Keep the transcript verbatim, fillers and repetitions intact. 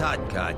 Cut, cut.